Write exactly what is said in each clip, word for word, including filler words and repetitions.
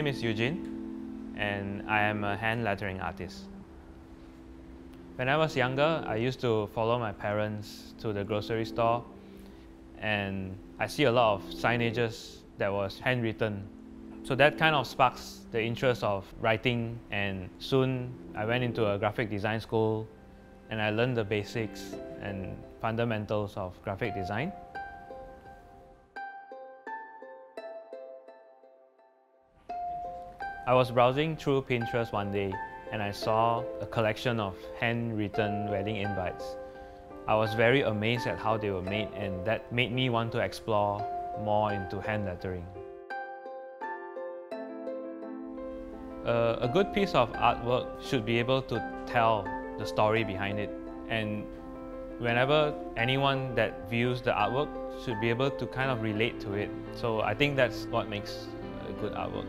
name is Ewejin, and I am a hand lettering artist. When I was younger, I used to follow my parents to the grocery store, and I see a lot of signages that was handwritten. So that kind of sparks the interest of writing, and soon I went into a graphic design school and I learned the basics and fundamentals of graphic design. I was browsing through Pinterest one day and I saw a collection of handwritten wedding invites. I was very amazed at how they were made, and that made me want to explore more into hand lettering. Uh, a good piece of artwork should be able to tell the story behind it, and whenever anyone that views the artwork should be able to kind of relate to it. So I think that's what makes a good artwork.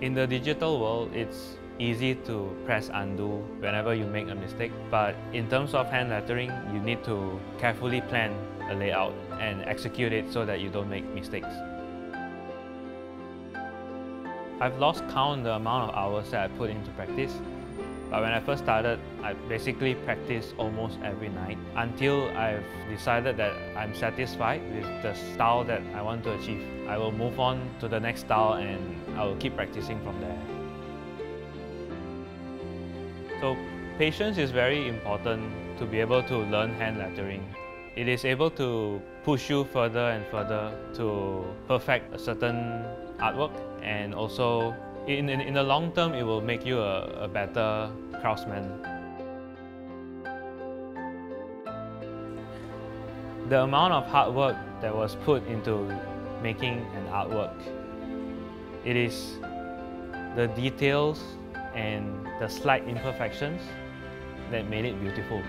In the digital world, it's easy to press undo whenever you make a mistake, but in terms of hand lettering, you need to carefully plan a layout and execute it so that you don't make mistakes. I've lost count the amount of hours that I put into practice, but when I first started, I basically practiced almost every night until I've decided that I'm satisfied with the style that I want to achieve. I will move on to the next style and I will keep practicing from there. So patience is very important to be able to learn hand lettering. It is able to push you further and further to perfect a certain artwork, and also in, in, in the long term it will make you a, a better craftsman. The amount of hard work that was put into making an artwork, it is the details and the slight imperfections that made it beautiful.